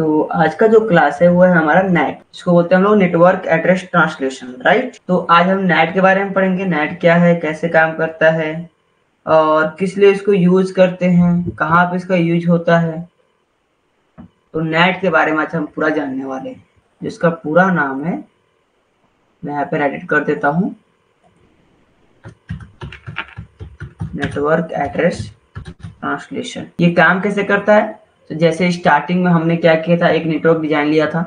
तो आज का जो क्लास है वो है हमारा नेट, इसको बोलते हैं हम लोग नेटवर्क एड्रेस ट्रांसलेशन, राइट। तो आज हम नेट के बारे में पढ़ेंगे, नेट क्या है, कैसे काम करता है और किस लिए इसको यूज करते हैं, कहाँ पे इसका यूज होता है। तो नेट के बारे में आज हम पूरा जानने वाले हैं, जिसका पूरा नाम है, मैं यहाँ पर एडिट कर देता हूँ, नेटवर्क एड्रेस ट्रांसलेशन। ये काम कैसे करता है, तो जैसे स्टार्टिंग में हमने क्या किया था, एक नेटवर्क डिजाइन लिया था।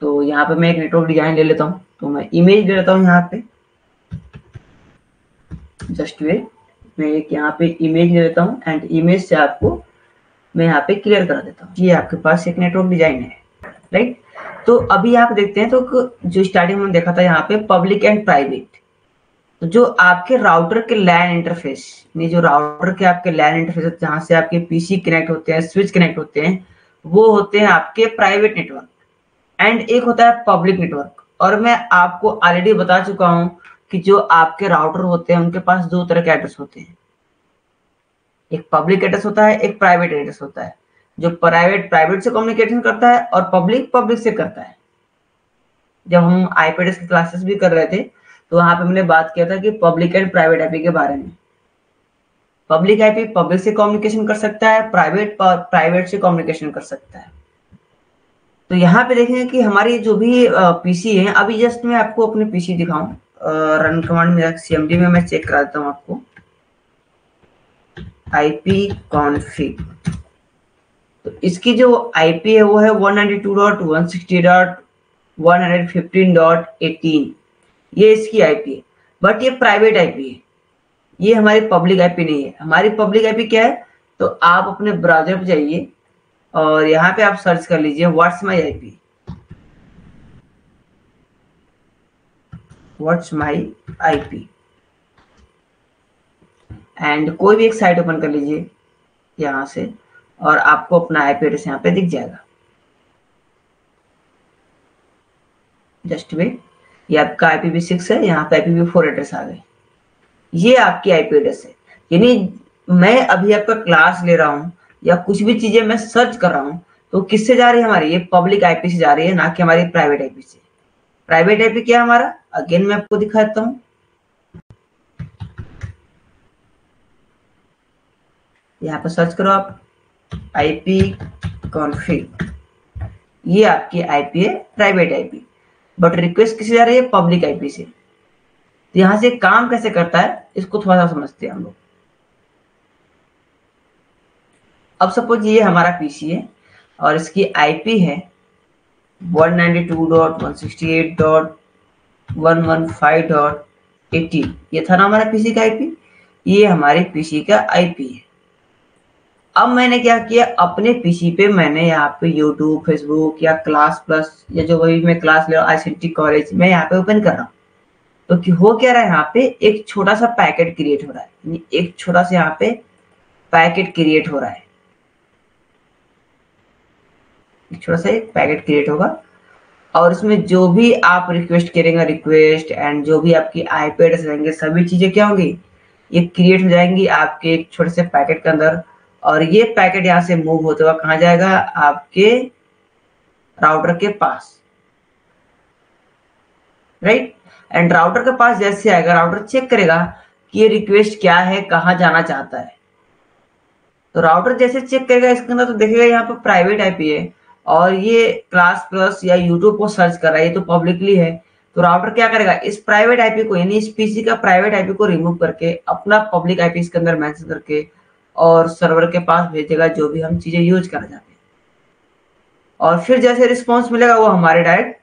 तो यहाँ पे मैं एक नेटवर्क डिजाइन ले लेता हूँ, तो मैं इमेज ले लेता हूँ यहाँ पे, जस्ट वेट, मैं एक यहाँ पे इमेज ले लेता हूँ एंड इमेज से आपको मैं यहाँ पे क्लियर करा देता हूँ। ये आपके पास एक नेटवर्क डिजाइन है, राइट। तो अभी आप देखते हैं, तो जो स्टार्टिंग में देखा था यहाँ पे पब्लिक एंड प्राइवेट, तो जो आपके राउटर के लैन इंटरफेस, नहीं जो राउटर के आपके लैन इंटरफेस जहाँ से आपके पीसी कनेक्ट होते हैं, स्विच कनेक्ट होते हैं, वो होते हैं आपके प्राइवेट नेटवर्क एंड एक होता है पब्लिक नेटवर्क। और मैं आपको ऑलरेडी बता चुका हूँ कि जो आपके राउटर होते हैं उनके पास दो तरह के एड्रेस होते हैं, एक पब्लिक एड्रेस होता है, एक प्राइवेट एड्रेस होता है। जो प्राइवेट प्राइवेट से कम्युनिकेशन करता है और पब्लिक पब्लिक से करता है। जब हम आईपी एड्रेस की क्लासेस भी कर रहे थे तो वहां पे हमने बात किया था कि पब्लिक एंड प्राइवेट आईपी के बारे में। पब्लिक आईपी पब्लिक से कम्युनिकेशन कर सकता है, प्राइवेट प्राइवेट से कम्युनिकेशन कर सकता है। तो यहाँ पे देखेंगे कि हमारी जो भी पीसी है, अभी जस्ट मैं आपको अपने पीसी दिखाऊं, रन कमांड में सीएमडी में मैं चेक कराता हूँ आपको, आईपी कॉन्फिग। तो इसकी जो आईपी है वो है 192.160.115.18, ये इसकी आईपी है, बट ये प्राइवेट आईपी है, ये हमारी पब्लिक आईपी नहीं है। हमारी पब्लिक आईपी क्या है, तो आप अपने ब्राउजर पे जाइए और यहाँ पे आप सर्च कर लीजिए व्हाट्स माई आईपी एंड कोई भी एक साइट ओपन कर लीजिए यहाँ से और आपको अपना आईपी एड्रेस यहाँ पे दिख जाएगा। जस्ट वेट, ये आपका IPv6 है, यहाँ पे IPv4 एड्रेस आ गए, ये आपकी आईपी एड्रेस है। यानी मैं अभी आपका क्लास ले रहा हूँ या कुछ भी चीजें मैं सर्च कर रहा हूँ तो किससे जा रही है हमारी, ये पब्लिक आईपी से जा रही है, ना कि हमारी प्राइवेट आईपी से। प्राइवेट आईपी क्या है हमारा, अगेन मैं आपको दिखाता हूँ, यहाँ पर सर्च करो आप IP config, ये आपकी आईपी है प्राइवेट आईपी, बट रिक्वेस्ट किसी जा रही है पब्लिक आईपी से। तो यहां से काम कैसे करता है इसको थोड़ा सा समझते हैं हम लोग। अब सपोज ये हमारा पीसी है और इसकी आईपी है 192.168.115.18, ये था ना हमारा पीसी का आईपी, ये हमारे पीसी का आईपी है। अब मैंने क्या किया, अपने पीसी पे मैंने यहाँ पे YouTube, Facebook या क्लास प्लस या जो भी मैं क्लास ले रहा हूँ ICT कॉलेज में, यहाँ पे ओपन कर रहा हूँ। तो कि हो क्या रहा है, यहाँ पे एक छोटा सा पैकेट क्रिएट हो रहा है, यानी एक छोटा सा यहाँ पे पैकेट क्रिएट हो रहा है, एक छोटा सा एक पैकेट क्रिएट होगा और इसमें जो भी आप रिक्वेस्ट करेंगे, रिक्वेस्ट एंड जो भी आपकी आईपी एड्रेस रहेंगे, सभी चीजें क्या होंगी, ये क्रिएट हो जाएंगी आपके एक छोटे से पैकेट के अंदर। और ये पैकेट यहाँ से मूव होते हुए कहाँ जाएगा, आपके राउटर के पास, राइट। एंड राउटर के पास जैसे आएगा, राउटर चेक करेगा कि ये रिक्वेस्ट क्या है, कहाँ जाना चाहता है। तो राउटर जैसे चेक करेगा इसके अंदर तो देखेगा यहाँ पर प्राइवेट आईपी है और ये क्लास प्लस या यूट्यूब को सर्च कर रहा है, ये तो पब्लिकली है। तो राउटर क्या करेगा, इस प्राइवेट आईपी को, यानी इस पीसी का प्राइवेट आईपी को रिमूव करके अपना पब्लिक आईपी इसके अंदर मेंशन करके और सर्वर के पास भेज देगा, जो भी हम चीजें यूज करना चाहते हैं। और फिर जैसे रिस्पांस मिलेगा वो हमारे डायरेक्ट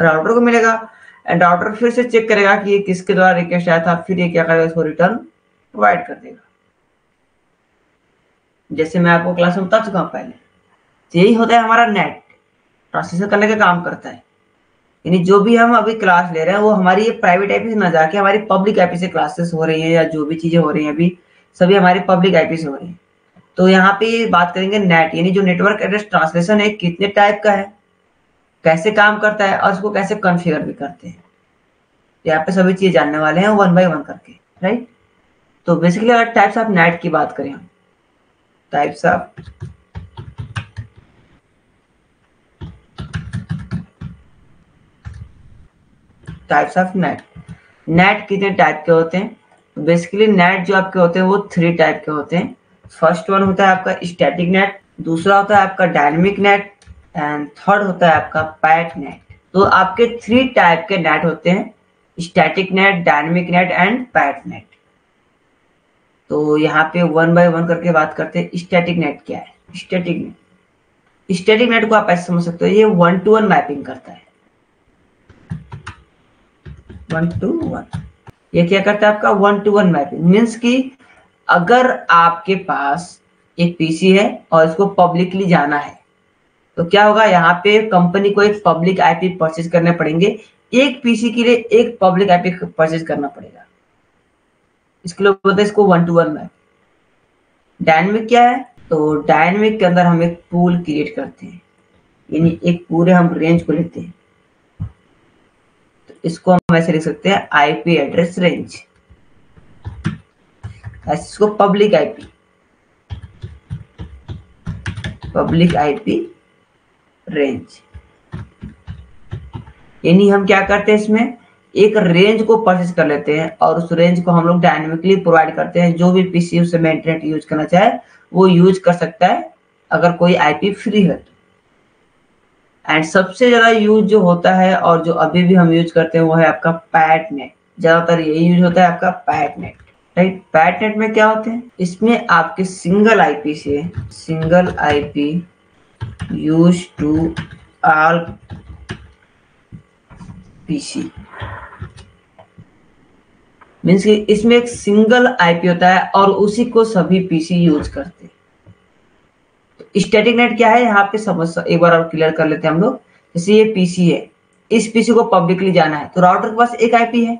राउटर को मिलेगा एंड राउटर फिर से चेक करेगा कि ये किसके द्वारा रिक्वेस्ट आया था, फिर ये क्या करेगा, इसको रिटर्न प्रोवाइड कर देगा, जैसे मैं आपको क्लास में बता चुका हूँ पहले। यही होता है हमारा नेट, ट्रांसलेशन करने का काम करता है। यानी जो भी हम अभी क्लास ले रहे हैं वो हमारी ये प्राइवेट आईपी से ना जाके हमारी पब्लिक आईपी से क्लासेस हो रही है या जो भी चीजें हो रही है अभी सभी हमारे पब्लिक आईपी से हो रहे हैं। तो यहाँ पे बात करेंगे नेट, यानी जो नेटवर्क एड्रेस ट्रांसलेशन है कितने टाइप का है, कैसे काम करता है और उसको कैसे कॉन्फ़िगर भी करते हैं। यहाँ पे सभी चीजें जानने वाले हैं वन बाय वन करके, राइट। तो बेसिकली अगर टाइप्स ऑफ नेट की बात करें, types of types of net. Net कितने टाइप के होते हैं? बेसिकली नेट जो आपके होते हैं वो 3 टाइप के होते हैं। फर्स्ट वन होता है आपका स्टैटिक नेट, दूसरा होता है आपका डायनेमिक नेट एंड थर्ड होता है आपका पैट नेट। तो आपके 3 टाइप के नेट होते हैं, static net, dynamic net and PAT net. तो यहाँ पे 1 by 1 करके बात करते हैं। स्टैटिक नेट क्या है? स्टैटिक नेट को आप ऐसे समझ सकते हो, ये 1 to 1 मैपिंग करता है, 1 to 1। ये क्या करता है आपका 1 to 1 मैपिंग, मीन्स कि अगर आपके पास एक पीसी है और इसको पब्लिकली जाना है तो क्या होगा, यहाँ पे कंपनी को एक पब्लिक आईपी परचेज करने पड़ेंगे, एक पीसी के लिए एक पब्लिक आईपी परचेज करना पड़ेगा। इसके लिए बोलते हैं इसको 1 to 1 मैप। डायनेमिक क्या है? तो डायनेमिक के अंदर हम एक पूल क्रिएट करते हैं, यानी एक पूरे हम रेंज को लेते हैं। तो इसको हम ऐसे लिख सकते हैं आईपी एड्रेस रेंज, इसको पब्लिक आईपी रेंज। यानी हम क्या करते हैं, इसमें एक रेंज को परचेज कर लेते हैं और उस रेंज को हम लोग डायनेमिकली प्रोवाइड करते हैं। जो भी पीसी उस समय इंटरनेट यूज करना चाहे वो यूज कर सकता है अगर कोई आईपी फ्री है तो। एंड सबसे ज्यादा यूज जो होता है और जो अभी भी हम यूज करते हैं वो है आपका पैट नेट। ज्यादातर यही यूज होता है आपका PAT net, right. PAT net में क्या होते हैं, इसमें आपके single IP use to all PC, means कि इसमें एक सिंगल आईपी होता है और उसी को सभी पीसी यूज करते हैं। तो स्टैटिक नेट क्या है यहाँ पे समझ एक बार और क्लियर कर लेते हैं हम लोग। जैसे ये पीसी है, इस पीसी को पब्लिकली जाना है तो राउटर के पास एक आईपी है,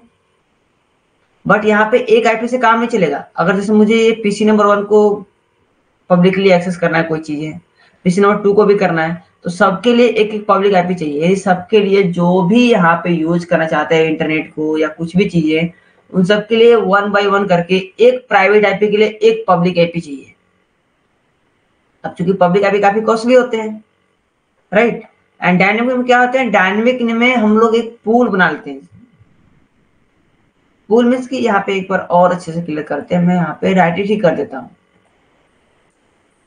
बट यहाँ पे एक आईपी से काम नहीं चलेगा। अगर जैसे मुझे ये पीसी नंबर 1 को पब्लिकली एक्सेस करना है, कोई चीज है पीसी नंबर 2 को भी करना है, तो सबके लिए एक पब्लिक आईपी चाहिए। सबके लिए जो भी यहाँ पे यूज करना चाहते हैं इंटरनेट को या कुछ भी चीजें, उन सबके लिए 1 by 1 करके एक प्राइवेट आईपी के लिए एक पब्लिक आईपी चाहिए। अब चूंकि पब्लिक आईपी काफी कॉस्टली होते हैं, राइट। एंड डायनेमिक में क्या होते हैं, डायनेमिक में हम लोग एक पूल बना लेते हैं। पूल मीन्स की यहाँ पे एक बार और अच्छे से क्लियर करते हैं, मैं यहाँ पे राइट ही कर देता हूँ।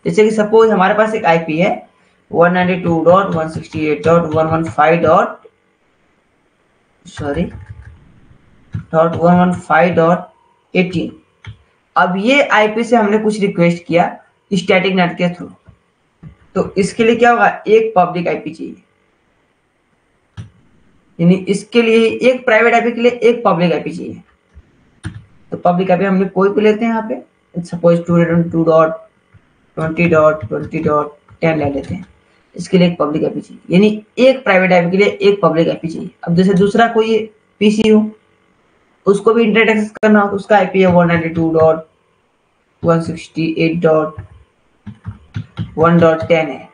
जैसे कि सपोज हमारे पास एक आईपी है 192.168.115.18। अब ये आईपी से हमने कुछ रिक्वेस्ट किया स्टैटिक नेट के थ्रू, तो इसके लिए क्या होगा, एक पब्लिक आईपी चाहिए। यानी इसके लिए एक प्राइवेट आईपी के लिए एक पब्लिक आईपी चाहिए। तो पब्लिक आईपी हमने कोई को लेते हैं, यहाँ पे सपोज 202.20.20.10 ले लेते हैं, इसके लिए एक पब्लिक आईपी चाहिए। यानी एक प्राइवेट आईपी के लिए एक पब्लिक आईपी चाहिए। अब जैसे दूसरा कोई पीसी हो, उसको भी इंटरनेट एक्सेस करना हो, उसका आईपी है 192.168.1.10 है।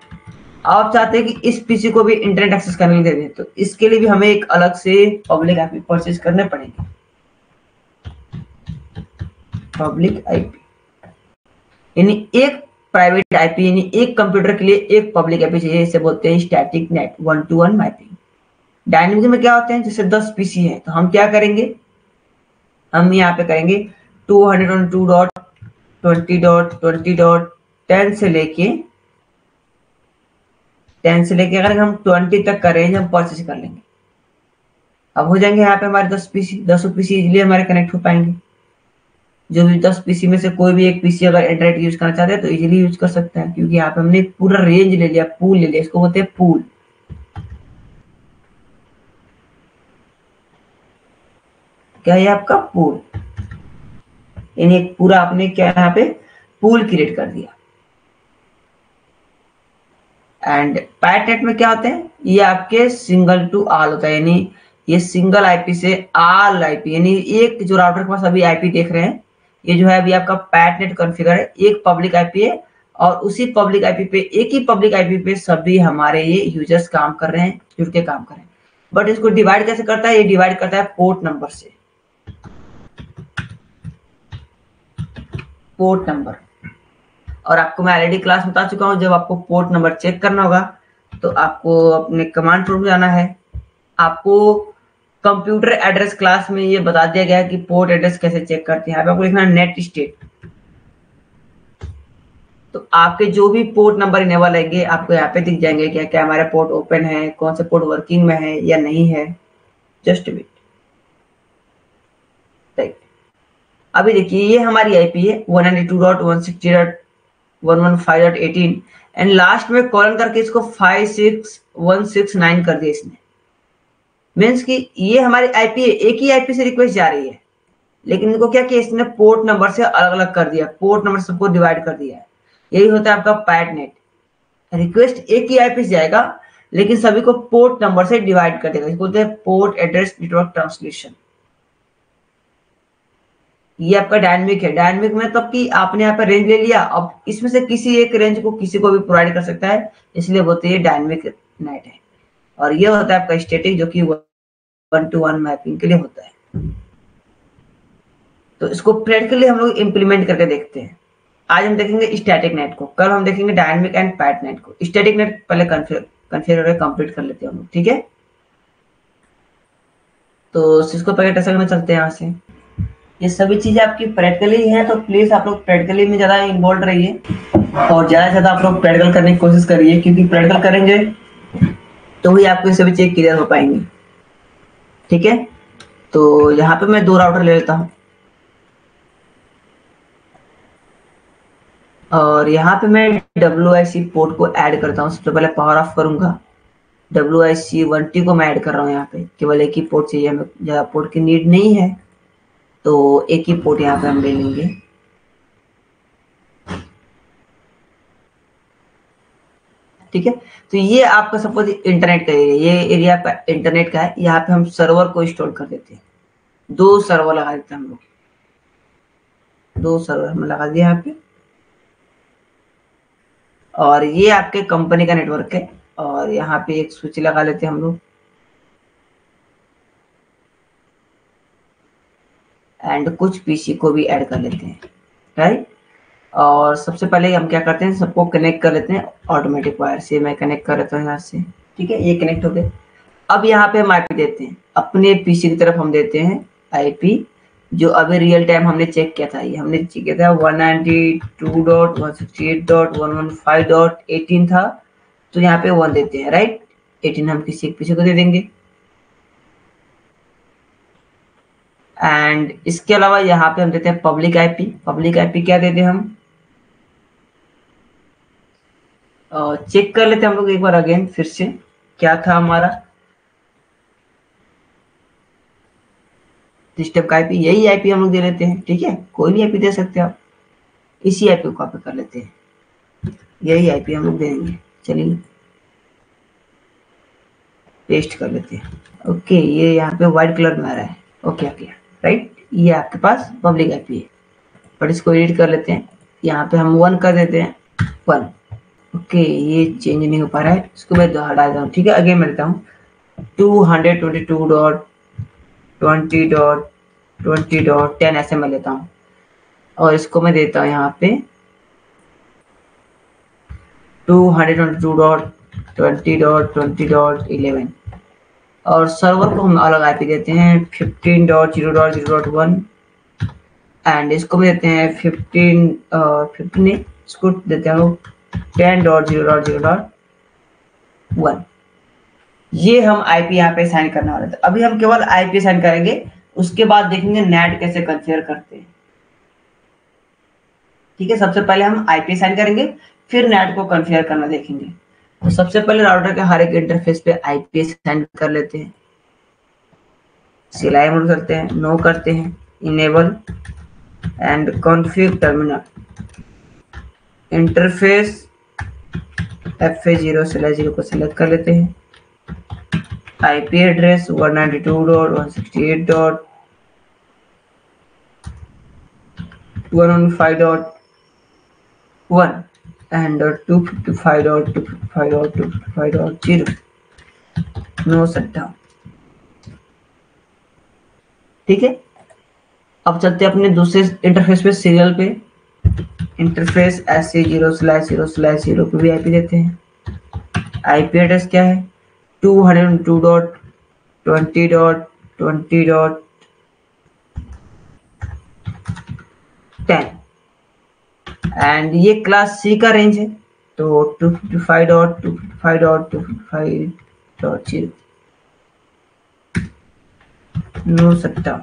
आप चाहते हैं कि इस पीसी को भी इंटरनेट एक्सेस करने दे दें, तो इसके लिए भी हमें एक अलग से पब्लिक आईपी परचेज करने पड़ेंगे, पब्लिक आईपी। यानी एक प्राइवेट आईपी, यानी एक कंप्यूटर के लिए एक पब्लिक आईपी चाहिए, इसे बोलते हैं static NAT 1 to 1 mapping. Dynamic में क्या होते हैं, जैसे 10 पीसी है तो हम क्या करेंगे, हम यहाँ पे करेंगे 202.20.20.10 से लेके 10 से लेके अगर हम 20 तक का रेंज हम परचेज कर लेंगे। अब हो जाएंगे यहाँ पे हमारे 10 पीसी इजिली हमारे कनेक्ट हो पाएंगे। जो भी 10 पीसी में से कोई भी एक पीसी अगर इंटरनेट यूज करना चाहते हैं तो इजिली यूज कर सकते हैं, क्योंकि यहाँ पे हमने पूरा रेंज ले लिया, पूल ले लिया, इसको बोलते हैं पूल। क्या है आपका पूल, यानी एक पूरा आपने क्या यहाँ पे पूल क्रिएट कर दिया। एंड पैट नेट में क्या होते हैं, ये आपके सिंगल टू ऑल होता है, यानी ये सिंगल आईपी से ऑल आईपी, यानी एक जो राउटर के पास अभी आईपी देख रहे हैं, ये जो है अभी आपका पैट नेट कॉन्फ़िगर है, एक पब्लिक आईपी है और उसी पब्लिक आईपी पे, एक ही पब्लिक आईपी पे सभी हमारे ये यूजर्स काम कर रहे हैं, जुड़ के काम कर रहे हैं। बट इसको डिवाइड कैसे करता है, ये डिवाइड करता है पोर्ट नंबर। और आपको मैं ऑलरेडी क्लास बता चुका हूं, जब आपको पोर्ट नंबर चेक करना होगा तो आपको अपने कमांड प्रॉम्प्ट जाना है, आपको कंप्यूटर एड्रेस क्लास में ये बता दिया गया कि पोर्ट एड्रेस कैसे चेक करते हैं। अब आपको लिखना है नेट स्टेट, तो आपके जो भी पोर्ट नंबर इनेबल है आपको यहाँ पे दिख जाएंगे क्या क्या हमारे पोर्ट ओपन है, कौन से पोर्ट वर्किंग में है या नहीं है। Just wait, right. अभी देखिए ये हमारी आईपी है 192.160.115.18 एंड लास्ट में कॉलन करके इसको 56169 कर दिया इसने। मीन्स कि ये हमारी आईपी है, एक ही आईपी से रिक्वेस्ट जा रही है, लेकिन इनको क्या किया इसने पोर्ट नंबर से अलग अलग कर दिया, पोर्ट नंबर सबको डिवाइड कर दिया है। यही होता है आपका पैट नेट, रिक्वेस्ट एक ही आईपी से जाएगा लेकिन सभी को पोर्ट नंबर से डिवाइड कर देगा। इसको बोलते हैं पोर्ट एड्रेस नेटवर्क ट्रांसलेशन। ये आपका डायनेमिक है। डायनेमिक में तब कि आपने यहाँ पे रेंज ले लिया, अब इसमें से किसी एक रेंज को किसी को भी प्रोवाइड कर सकता है, इसलिए बोलते हैं डायनेमिक नेट है। और ये होता है आपका स्टैटिक, जो कि 1-to-1 मैपिंग के लिए होता है। तो इसको प्रैक्टिकली हम लोग इम्प्लीमेंट करके देखते हैं। आज हम देखेंगे स्टैटिक नेट को, कल हम देखेंगे डायनेमिक एंड पैट नेट को। स्टैटिक नेट पहले कन्फिगर कंप्लीट कर लेते हैं हम लोग, ठीक है। तो सिस्को पैकेट असल में चलते हैं यहाँ से। ये सभी चीजें आपकी प्रैक्टिकली हैं, तो प्लीज आप लोग प्रैक्टिकली में ज्यादा इन्वॉल्व रहिए और ज्यादा से ज्यादा आप लोग प्रैक्टिकल करने की कोशिश करिए, क्योंकि प्रैक्टिकल करेंगे तो ही आपको सभी चीजें क्लियर हो पाएंगे, ठीक है। तो यहाँ पे मैं 2 राउटर ले लेता हूँ और यहाँ पे मैं WIC पोर्ट को ऐड करता हूँ। सबसे पहले पावर ऑफ करूंगा, WIC 1T को मैं ऐड कर रहा हूँ। यहाँ पे केवल एक ही पोर्ट चाहिए हमें, ज्यादा पोर्ट की नीड नहीं है, तो एक ही पोर्ट यहाँ पे हम ले लेंगे। ठीक है, तो ये आपका सपोज इंटरनेट का एरिया, ये एरिया आपका इंटरनेट का है। यहाँ पे हम सर्वर को इंस्टॉल कर देते हैं, 2 सर्वर लगा देते हैं हम लोग। 2 सर्वर हम लगा दिए यहाँ पे, और ये आपके कंपनी का नेटवर्क है। और यहाँ पे एक स्विच लगा लेते हैं हम लोग एंड कुछ पीसी को भी ऐड कर लेते हैं, राइट। और सबसे पहले हम क्या करते हैं, सबको कनेक्ट कर लेते हैं ऑटोमेटिक वायर से। मैं कनेक्ट कर लेता हूँ यहाँ से, ठीक है। ये कनेक्ट हो गए। अब यहाँ पे हम आईपी देते हैं, अपने पीसी की तरफ हम देते हैं आईपी, जो अभी रियल टाइम हमने चेक किया था। ये हमने चेक किया था 192.168.115.18 था, तो यहाँ पे 1 देते हैं, राइट। 18 हम किसी एक पीसी को दे देंगे। एंड इसके अलावा यहाँ पे हम देते हैं पब्लिक आईपी। पब्लिक आईपी क्या देते हैं हम, और चेक कर लेते हैं हम लोग एक बार अगेन फिर से क्या था हमारा सिस्टम का आईपी। यही आईपी हम लोग दे लेते हैं, ठीक है। कोई भी आईपी दे सकते हैं आप, इसी आईपी को कॉपी कर लेते हैं, यही आईपी हम लोग देंगे। चलिए पेस्ट कर लेते हैं। ओके, ये यहाँ पे व्हाइट कलर में आ रहा है, ओके ओके, राइट। ये आपके पास पब्लिक आईपी है, बट इसको एडिट कर लेते हैं। यहाँ पे हम 1 कर देते हैं, 1। ओके, ये चेंज नहीं हो पा रहा है, इसको मैं हटा देता हूँ, ठीक है। अगेन मिलता हूँ 222.20.20.10 ऐसे मैं लेता हूँ और इसको मैं देता हूँ यहाँ पे 222.20.20.11 और सर्वर को हम अलग आईपी देते हैं 15.0.0.1 एंड इसको भी देते हैं 15 इसको देते हैं लोग 10.0.0.1। ये हम आईपी यहाँ पे साइन करने वाले थे। अभी हम केवल आईपी साइन करेंगे, उसके बाद देखेंगे नेट कैसे कन्फिगर करते हैं, ठीक है। सबसे पहले हम आईपी साइन करेंगे, फिर नेट को कन्फिगर करना देखेंगे। तो सबसे पहले राउटर के हर एक इंटरफेस पे आईपी सेंड कर लेते हैं, सिलाई मोड करते हैं, नो करते हैं, enable and config terminal interface FA0/0 को सिलेक्ट कर लेते हैं। IP address 192.168.115.1 and 255.255.255.0 no shutdown, ठीक है। अब चलते हैं अपने दूसरे इंटरफेस पे, सीरियल पे। इंटरफेस SA0/0/0 को भी आईपी देते हैं। आईपी एड्रेस क्या है 202.20.20.11 20.10 एंड ये क्लास सी का रेंज है तो 255.255.255.0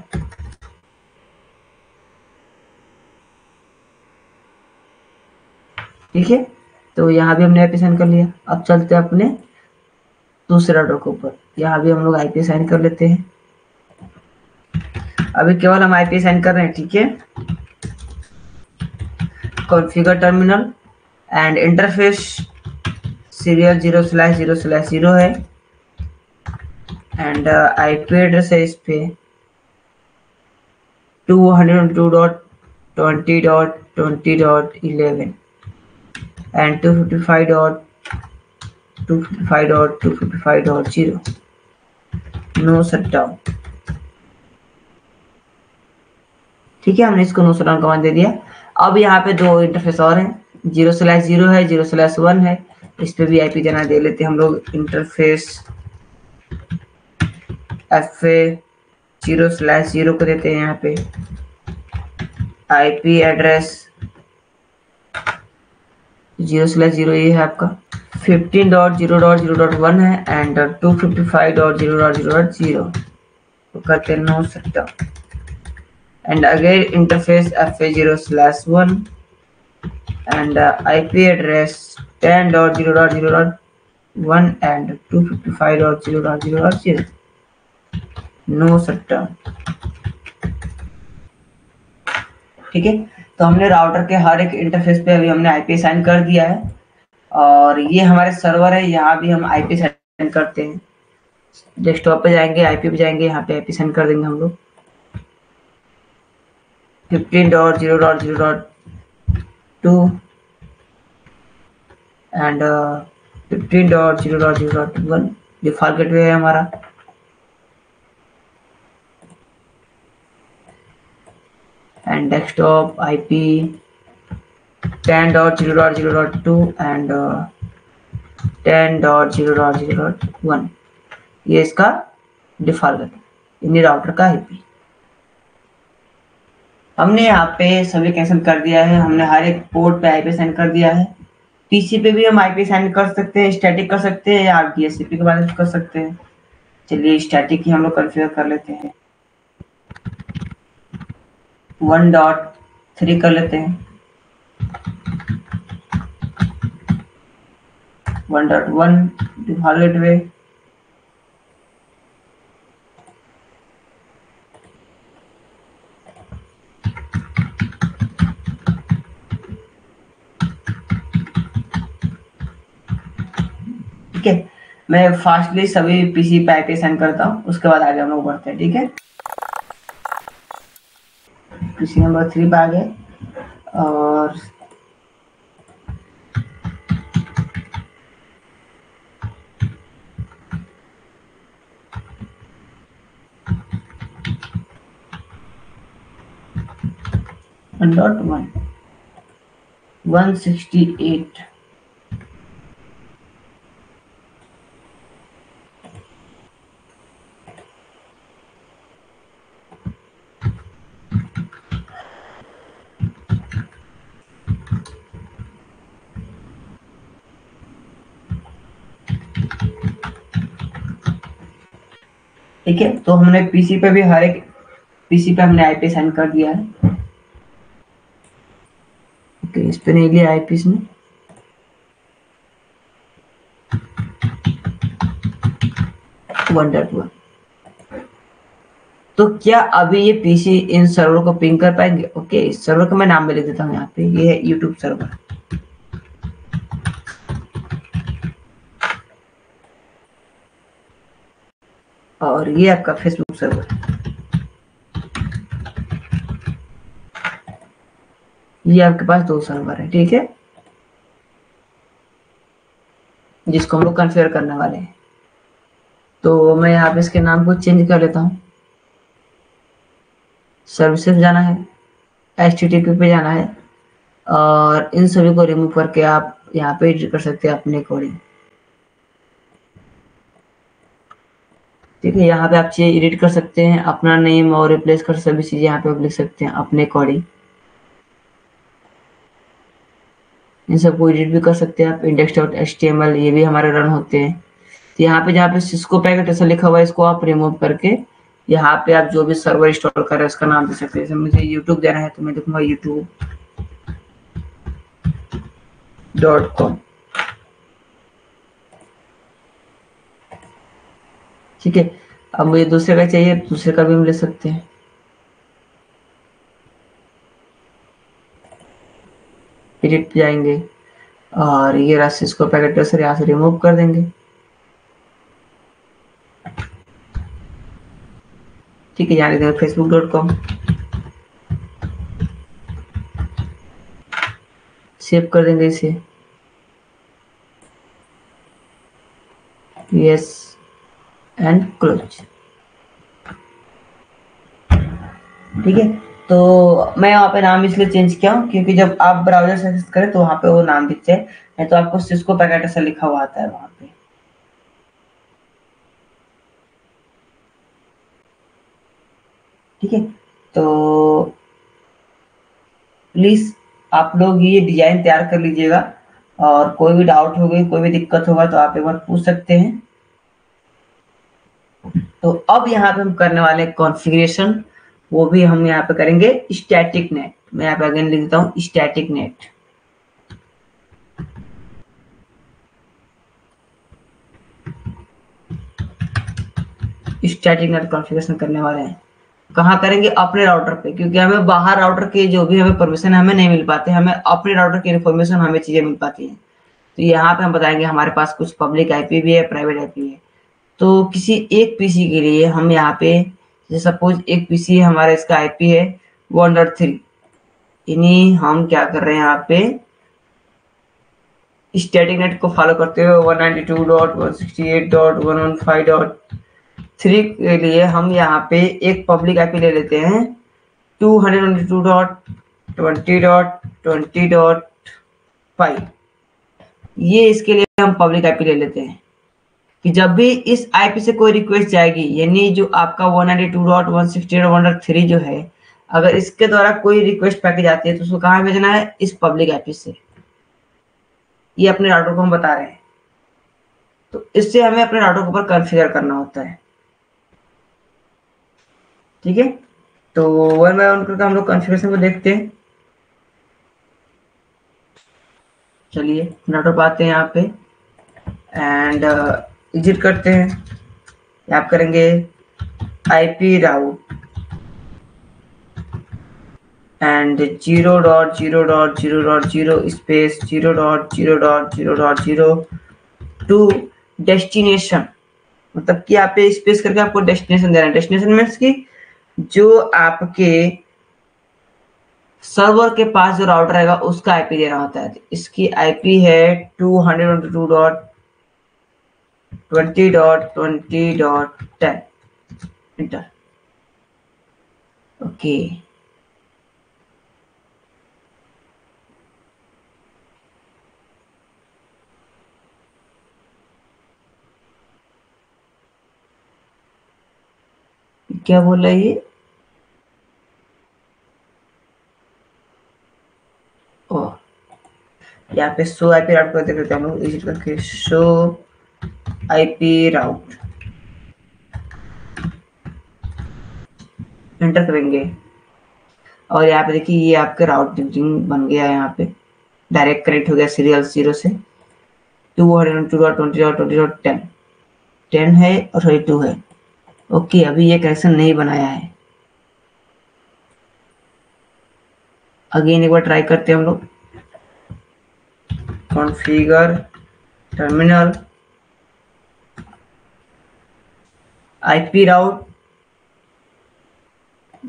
ठीक है। तो यहाँ भी हमने IP साइन कर लिया। अब चलते हैं अपने दूसरे राउटर के ऊपर। यहाँ भी हम लोग IP साइन कर लेते हैं। अभी केवल हम IP साइन कर रहे हैं, ठीक है। Configure terminal and interface serial 0/0/0 है एंड IP एड्रेस है इस पे 202.20.20.11 and 255.255.0 no shutdown, ठीक है। हमने इसको नो शटडाउन कमांड दे दिया। अब यहाँ पे दो इंटरफेस और हैं, 0/0 है, 0/1 है, इस पे भी IP जाना दे लेते हैं हम लोग। इंटरफेस FA 0/0 को देते हैं। यहाँ पे IP एड्रेस 0/0 ये है आपका 15.0.0.1 है एंड 255.0.0.0 तो कहते हैं नो सकता and again interface FA 0/1 and IP address 10.0.0.1 and 255.0.0.0 no सकता, ठीक है। तो हमने राउटर के हर एक इंटरफेस पे अभी हमने IP साइन कर दिया है और ये हमारे सर्वर है। यहाँ भी हम IP साइन करते हैं। डेस्कटॉप पे जाएंगे, IP पे जाएंगे, यहाँ पे IP साइन कर देंगे हम लोग 15.0.0.2 एंड 15.0.0.1 डिफॉल्ट गेटवे है हमारा। And desktop IP 10.0.0.2 and 10.0.0.1 ये इसका डिफॉल्ट है, इन्हीं राउटर का IP। हमने यहाँ पे सभी कैंसिल कर दिया है। हमने हर एक पोर्ट पे IP सेंड कर दिया है। PC पे भी हम IP सेंड कर सकते हैं, स्टैटिक कर सकते हैं या DHCP के बारे में कर सकते हैं। चलिए स्टैटिक ही हम लोग कन्फिगर कर लेते हैं, 1.3 कर लेते हैं, 1.1 डिफॉल्ट गेटवे, ठीक है। मैं फास्टली सभी PC पे IP सेंड करता हूँ, उसके बाद आगे हम लोग बढ़ते हैं, ठीक है। PC नंबर 3 पे आ गए और डॉट 168 ठीक है। तो हमने PC पे भी हर एक PC पे हमने IP सेंड कर दिया है। ओके, इस पे नहीं लिया IP इसने। तो क्या अभी ये PC इन सर्वर को पिंग कर पाएंगे? ओके, इस सर्वर का मैं नाम भी लिख देता हूँ यहाँ पे, ये है YouTube सर्वर। और ये आपका Facebook सर्वर, ये आपके पास दो सर्वर है, ठीक है, जिसको हम लोग कन्फिगर करने वाले हैं। तो मैं यहाँ पे इसके नाम को चेंज कर लेता हूँ। सर्विसेज जाना है, HTTP पे जाना है और इन सभी को रिमूव करके आप यहाँ पे एडिट कर सकते हैं अपने अकॉर्डिंग। ठीक है। यहाँ पे आप चीज़ें एडिट कर सकते हैं, अपना नेम और रिप्लेस कर सभी चीज़ें यहाँ पे आप लिख सकते हैं अपने अकॉर्डिंग। इन सबको एडिट भी कर सकते हैं आप। index.html ये भी हमारे रन होते हैं। तो यहाँ पे जहाँ पे Cisco पैकेट ऐसा लिखा हुआ है, इसको आप रिमूव करके यहाँ पे आप जो भी सर्वर इंस्टॉल कर रहे हैं उसका नाम दे सकते हैं। जैसे मुझे YouTube देना है तो मैं लिखूंगा youtube.com, ठीक है। अब मुझे दूसरे का चाहिए, दूसरे का भी हम ले सकते हैं। एडिट पे जाएंगे और ये रहा सिस्को पैकेट एड्रेसर, यहाँ से रिमूव कर देंगे, ठीक है। यहाँ देखेंगे facebook.com, सेव कर देंगे इसे, यस एंड क्लोज, ठीक है। तो मैं वहाँ पे नाम इसलिए चेंज किया हूँ क्योंकि जब आप ब्राउजर से एक्सेस करें तो वहाँ पे वो नाम दिखते हैं, नहीं तो आपको सिस्को पैकेट ऐसा लिखा हुआ आता है वहाँ पे। ठीक है, तो प्लीज आप लोग ये डिजाइन तैयार कर लीजिएगा और कोई भी डाउट हो गई, कोई भी दिक्कत होगा तो आप एक बार पूछ सकते हैं। तो अब यहाँ पे हम करने वाले कॉन्फ़िगरेशन, वो भी हम यहाँ पे करेंगे स्टैटिक नेट। मैं यहाँ पे अगेन लिख देता हूँ static net. Static net configuration करने वाले हैं, कहाँ करेंगे? अपने राउटर पे, क्योंकि हमें बाहर राउटर के जो भी हमें परमिशन हमें नहीं मिल पाते, हमें अपने राउटर की इन्फॉर्मेशन हमें चीजें मिल पाती है। तो यहाँ पे हम बताएंगे हमारे पास कुछ पब्लिक आईपी भी है, प्राइवेट आईपी है। तो किसी एक पीसी के लिए हम यहाँ पे जैसे सपोज एक पीसी है हमारा, इसका आईपी है 1.3, यानी हम क्या कर रहे हैं यहाँ पे स्टैटिक नेट को फॉलो करते हुए 192.168.115.3 के लिए हम यहाँ पे एक पब्लिक आईपी ले लेते हैं 222.20.20.5। ये इसके लिए हम पब्लिक आईपी ले लेते हैं कि जब भी इस आईपी से कोई रिक्वेस्ट जाएगी, यानी जो आपका 192.168.1.3 जो है, अगर इसके द्वारा कोई रिक्वेस्ट पैकेज आती है तो उसको कहाँ भेजना है? इस पब्लिक आईपी से। ये अपने राउटर को हम बता रहे हैं, तो इससे हमें अपने राउटर के ऊपर कॉन्फ़िगर करना होता है, ठीक है। तो वन बाय वन करके हम लोग कॉन्फ़िगरेशन को देखते हैं। चलिए राउटर पर आते हैं यहाँ पे एंड एग्जिट करते हैं। आप करेंगे IP route and 0.0.0.0 space 0.0.0.0 to destination, मतलब कि आप पे स्पेस करके आपको डेस्टिनेशन देना है। डेस्टिनेशन मीन्स कि जो आपके सर्वर के पास जो राउटर रहेगा उसका आईपी देना होता है। इसकी आईपी है 222.20.20.10, इंटर, ओके। क्या बोला ये? ओ, यहाँ पे शो आईपी राउट करते रहते हम लोग, एडिट करके शो आईपी राउट एंटर करेंगे और यहाँ पे देखिए ये आपके राउटिंग बन गया है। यहाँ पे डायरेक्ट कनेक्ट हो गया सीरियल 0 से 222.20.20.10 है और 32 है, ओके। अभी ये कनेक्शन नहीं बनाया है। अगेन एक बार ट्राई करते हैं हम लोग, configure terminal IP route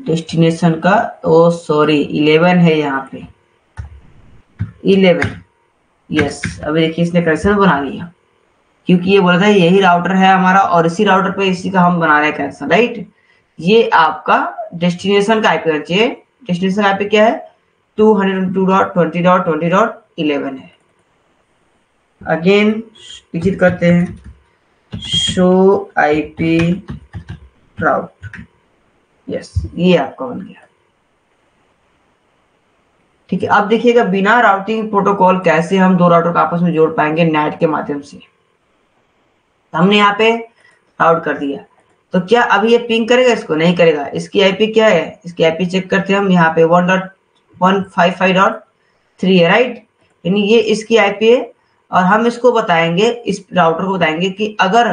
destination का, ओ सॉरी 11 है यहाँ पे, 11, यस। अभी देखिए इसने कनेक्शन बना लिया, क्योंकि ये बोला था यही राउटर है हमारा और इसी राउटर पे इसी का हम बना रहे हैं कनेक्शन, राइट। ये आपका डेस्टिनेशन का आईपी होना चाहिए। डेस्टिनेशन आईपी क्या है? 222.20.20.11 है। अगेन विजिट करते हैं शो आईपी राउट। यस, ये आपका बन गया। ठीक है, आप देखिएगा बिना राउटिंग प्रोटोकॉल कैसे हम दो राउटर को आपस में जोड़ पाएंगे नेट के माध्यम से। हमने यहाँ पे राउट कर दिया, तो क्या अभी ये पिंग करेगा? इसको नहीं करेगा। इसकी आईपी क्या है? इसकी आईपी चेक करते हैं हम यहाँ पे 1.155.3 है, राइट? यानी ये इसकी आईपी है और हम इसको बताएंगे, इस राउटर को बताएंगे कि अगर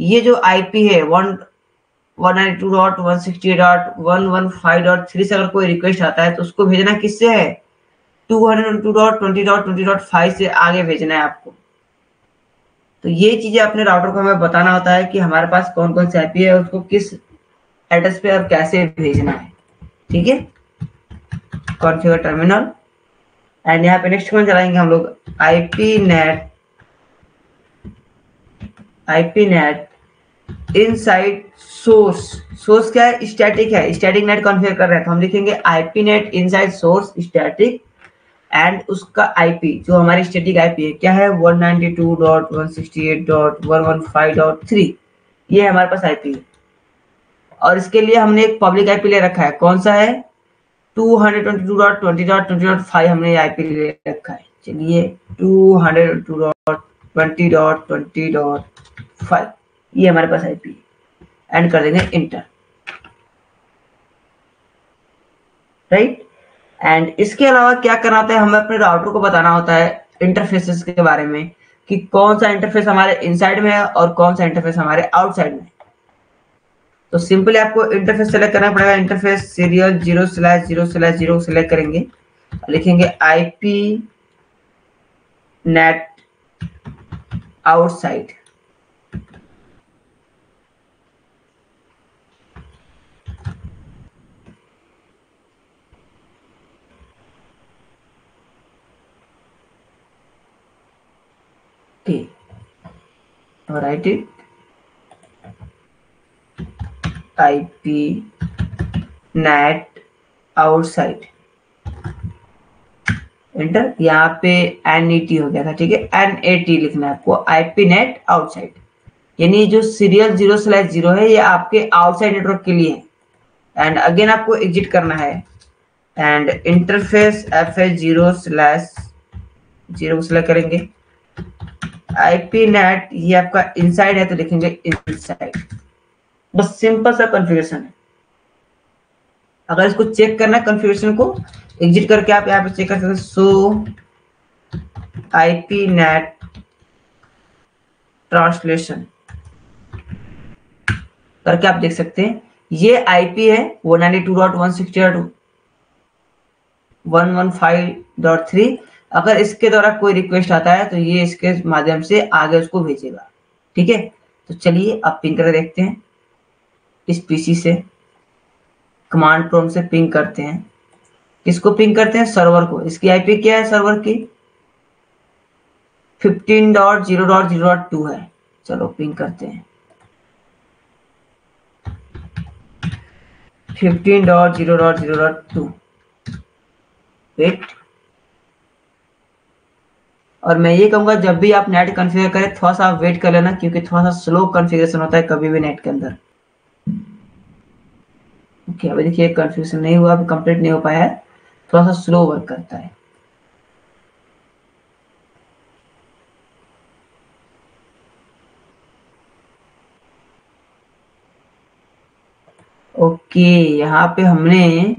ये जो आईपी है 192.168.115.3 से अगर कोई रिक्वेस्ट आता है तो उसको भेजना किससे है? 202.20.20.5 से आगे भेजना है आपको। तो ये चीजें अपने राउटर को हमें बताना होता है कि हमारे पास कौन कौन सी आईपी है, उसको किस एड्रेस पे और कैसे भेजना है। ठीक है, कॉन्फ़िगर टर्मिनल एंड यहाँ पे नेक्स्ट कौन चलाएंगे हम लोग? IP NAT inside source. Source क्या है? स्टैटिक है, स्टैटिक नेट कॉन्फ़िगर कर रहे हैं तो हम लिखेंगे IP NAT inside source static and उसका आईपी, जो हमारी स्टैटिक आईपी है क्या है? 192.168.115.3, ये हमारे पास आईपी है। और इसके लिए हमने एक पब्लिक आईपी ले रखा है, कौन सा है? 222.20.20.5 हमने आईपी ले रखा है। चलिए 222.20.20.5 ये हमारे पास आईपी है। एंड कर देंगे इंटर, राइट। एंड इसके अलावा क्या करना होता है हमें? अपने राउटर को बताना होता है इंटरफेसेस के बारे में कि कौन सा इंटरफेस हमारे इनसाइड में है और कौन सा इंटरफेस हमारे आउटसाइड में है। तो सिंपली आपको इंटरफेस सेलेक्ट करना पड़ेगा। इंटरफेस सीरियल 0/0/0 सेलेक्ट करेंगे, लिखेंगे IP NAT outside. Right it IP NAT outside, enter. यहाँ पे एनईटी हो गया था, ठीक है, एनएटी लिखना है आपको, आईपी नेट आउटसाइड। यानी जो सीरियल 0/0 है ये आपके आउटसाइड नेटवर्क के लिए है। एंड अगेन आपको एग्जिट करना है एंड इंटरफेस FS 0/0 सेलेक्ट करेंगे। आईपी नेट ये आपका इनसाइड है तो लिखेंगे इनसाइड। बस सिंपल सा कॉन्फ़िगरेशन है। अगर इसको चेक करना है कॉन्फ़िगरेशन को, एग्जिट करके आप यहाँ पे चेक कर सकते हैं। सो आईपी नेट ट्रांसलेशन करके आप देख सकते हैं ये आईपी है 192.168.115.3। अगर इसके द्वारा कोई रिक्वेस्ट आता है तो ये इसके माध्यम से आगे उसको भेजेगा। ठीक है, तो चलिए अब पिंग करके देखते हैं। इस पीसी से कमांड प्रॉम्प्ट से पिंग करते हैं। किसको पिंग करते हैं? सर्वर को। इसकी आईपी क्या है सर्वर की? 15.0.0.2 है। चलो पिंग करते हैं 15.0.0.2। वेट, और मैं ये कहूँगा जब भी आप नेट कॉन्फ़िगर करें थोड़ा सा आप वेट कर लेना, क्योंकि थोड़ा सा स्लो कॉन्फ़िगरेशन होता है कभी भी नेट के अंदर। ओके, अभी देखिए कॉन्फ़िगरेशन नहीं हुआ, अभी कंप्लीट नहीं हो पाया है, थोड़ा सा स्लो वर्क करता है। ओके, यहाँ पे हमने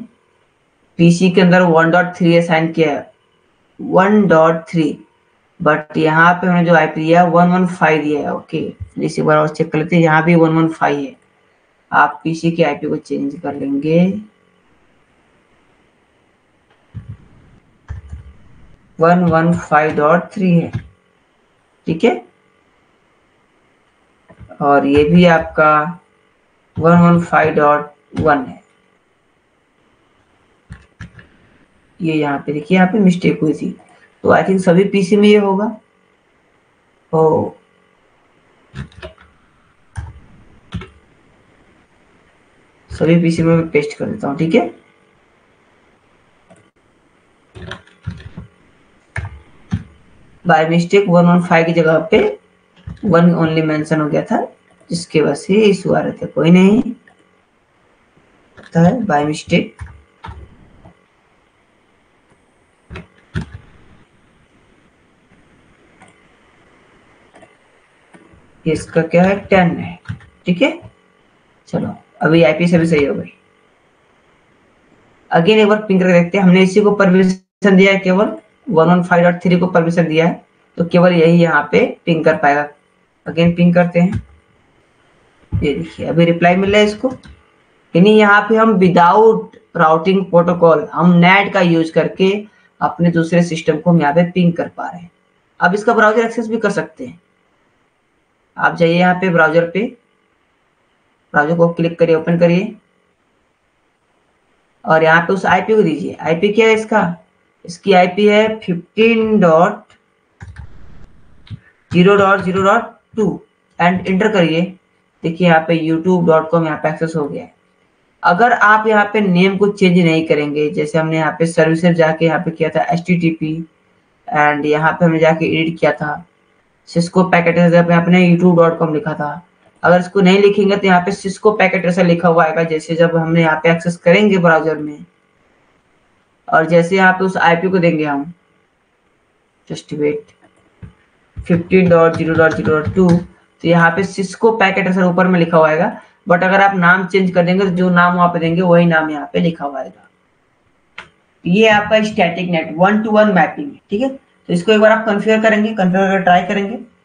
पीसी के अंदर 1.3 असाइन किया है, 1.3, बट यहाँ पे हमने जो आईपी दिया 115 दिया है। ओके, इसी बार और चेक कर लेते हैं, यहाँ भी 115 है। आप पीसी के आईपी को चेंज कर लेंगे 115.3 है। ठीक है, और ये भी आपका 115.1 है। ये यहाँ पे देखिए, यहाँ पे मिस्टेक हुई थी, तो आई थिंक सभी पीसी में ये होगा। ओ सभी पीसी में मैं पेस्ट कर देता हूँ। ठीक है, बाय मिस्टेक 115 की जगह पे 1 ओनली मेंशन हो गया था, जिसके वजह से इशू आ रहे थे। कोई नहीं होता है बाय मिस्टेक। इसका क्या है 10 है, ठीक है। चलो अभी आईपी सभी सही हो गई। अगेन एक बार पिंग करके देखते हैं। हमने इसी को परमिशन दिया है, केवल 115.3 को परमिशन दिया है, तो केवल यही यहाँ पे पिंग कर पाएगा। अगेन पिंग करते हैं, ये देखिए अभी रिप्लाई मिल रहा है इसको। यानी यहाँ पे हम विदाउट राउटिंग प्रोटोकॉल हम नेट का यूज करके अपने दूसरे सिस्टम को हम यहाँ पे पिंग कर पा रहे हैं। अब इसका ब्राउजर एक्सेस भी कर सकते हैं। आप जाइए यहाँ पे ब्राउजर पे, ब्राउजर को क्लिक करिए, ओपन करिए और यहाँ पे उस आईपी को दीजिए। आईपी क्या है इसका? इसकी आईपी है 15.0.0.2 एंड एंटर करिए। देखिए यहाँ पे youtube.com यहाँ पे एक्सेस हो गया है। अगर आप यहाँ पे नेम को चेंज नहीं करेंगे, जैसे हमने यहाँ पे सर्विसेज जाके यहाँ पे किया था http एंड यहाँ पे हमने जाके एडिट किया था सिस्को पैकेट पे, आपने youtube.com लिखा था। अगर इसको नहीं लिखेंगे तो यहाँ पे सिस्को पैकेट ऐसा लिखा हुआ आएगा। जैसे जब हमने यहाँ पे एक्सेस करेंगे ब्राउजर में और जैसे यहाँ पे उस आईपी को देंगे हम जस्ट वेट 15.0.0.2, तो यहाँ पे सिस्को पैकेट ऐसा ऊपर में लिखा हुआ आएगा। बट अगर आप नाम चेंज कर देंगे तो जो नाम वहाँ पे देंगे वही नाम यहाँ पे लिखा हुआ आएगा। ये आपका स्टैटिक नेट 1:1 मैपिंग है, ठीक है। तो इसको एक बार आप कन्फिगर करेंगे, कन्फिगर ट्राई करेंगे